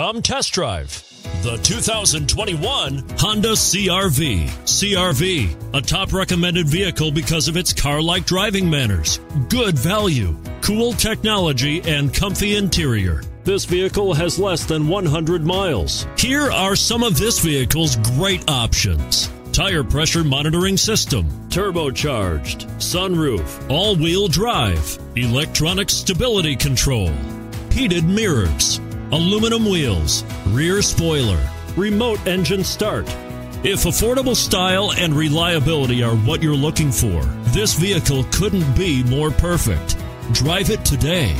Come test drive the 2021 Honda CR-V. CR-V, a top recommended vehicle because of its car-like driving manners, good value, cool technology, and comfy interior. This vehicle has less than 100 miles. Here are some of this vehicle's great options: tire pressure monitoring system, turbocharged, sunroof, all-wheel drive, electronic stability control, heated mirrors, aluminum wheels, rear spoiler, remote engine start. If affordable style and reliability are what you're looking for, this vehicle couldn't be more perfect. Drive it today.